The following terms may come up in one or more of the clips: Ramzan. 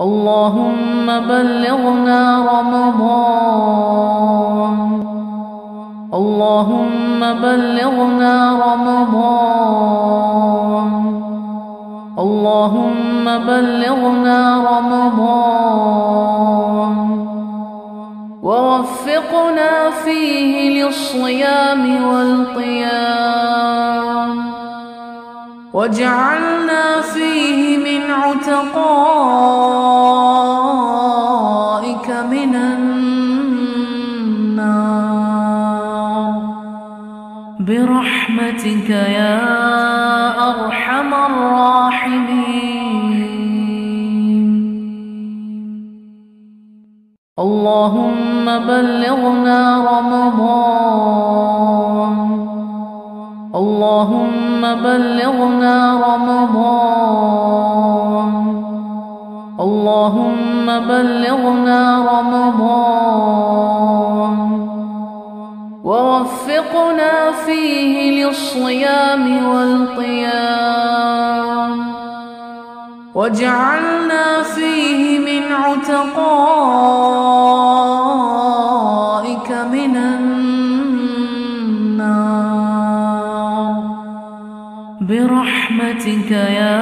اللهم بلغنا رمضان اللهم بلغنا رمضان اللهم بلغنا رمضان ووفقنا فيه للصيام والقيام واجعلنا فيه من عتقائك من النار برحمتك يا أرحم الراحمين. اللهم بلغنا رمضان اللهم بلغنا رمضان اللهم بلغنا رمضان ووفقنا فيه للصيام والقيام واجعلنا فيه من عتقائك من النار برحمتك يا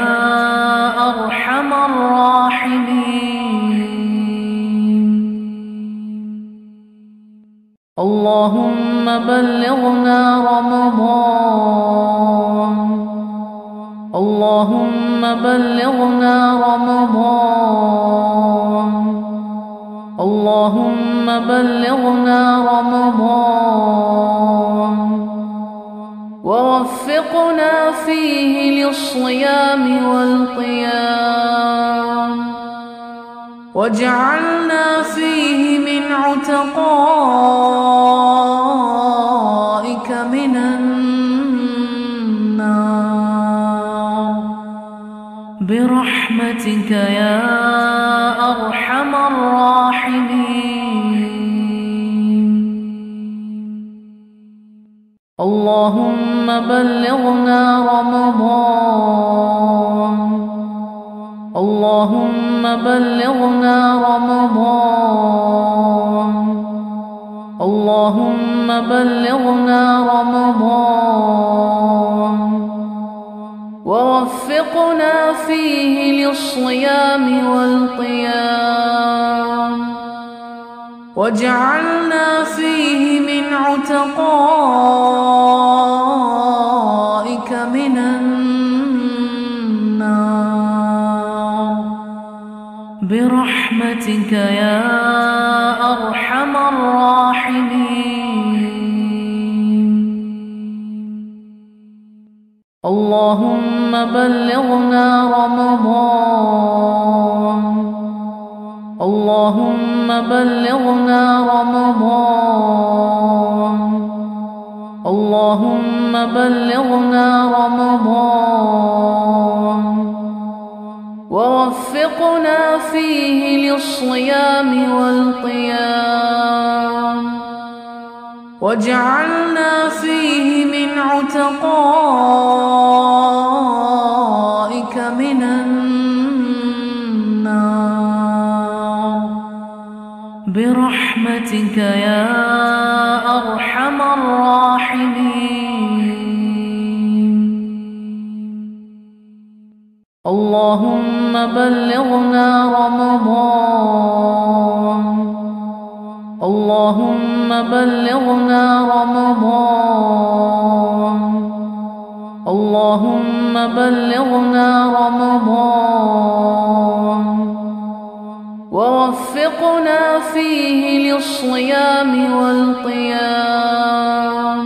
أرحم الراحمين. اللهم بلغنا رمضان اللهم بلغنا رمضان اللهم بلغنا رمضان ووفقنا فيه للصيام والقيام واجعلنا فيه من عتقائك من النار برحمتك يا أرحم الراحمين. اللهم بلغنا رمضان اللهم بلغنا رمضان اللهم بلغنا رمضان ووفقنا فيه للصيام والقيام واجعلنا فيه من عتقائك من النار برحمتك يا أرحم الراحمين. اللهم بلغنا رمضان اللهم بلغنا رمضان اللهم بلغنا رمضان ووفقنا فيه للصيام والقيام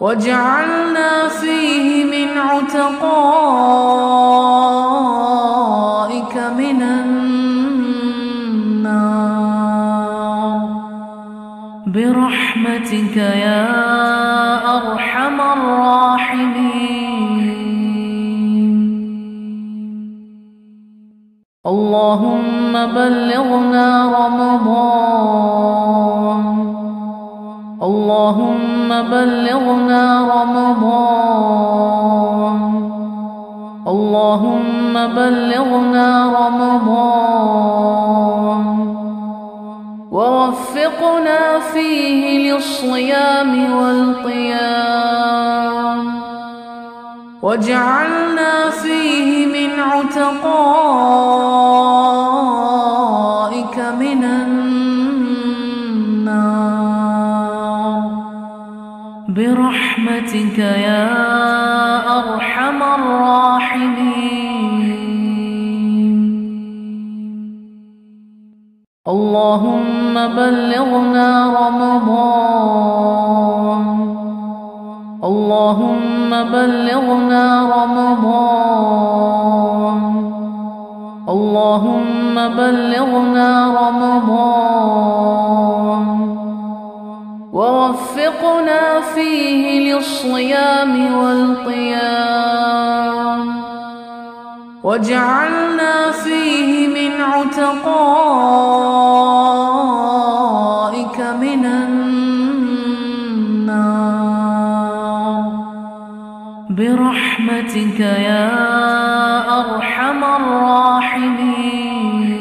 واجعلنا فيه من عتقائك من النار برحمتك يا أرحم الراحمين. اللهم بلغنا رمضان اللهم بلغنا رمضان اللهم بلغنا رمضان ووفقنا فيه للصيام والقيام واجعلنا فيه من عتقائك من النار برحمتك يا أرحم الراحمين. اللهم بلغنا رمضان اللهم بلغنا رمضان اللهم بلغنا رمضان فيه للصيام والقيام، وجعلنا فيه من عتقائك من النار برحمتك يا أرحم الراحمين. اللهم بلغنا رمضان، اللهم بلغنا رمضان، اللهم بلغنا رمضان، ووفقنا فيه للصيام والقيام، واجعلنا فيه من عتقائك من النار برحمتك يا أرحم الراحمين.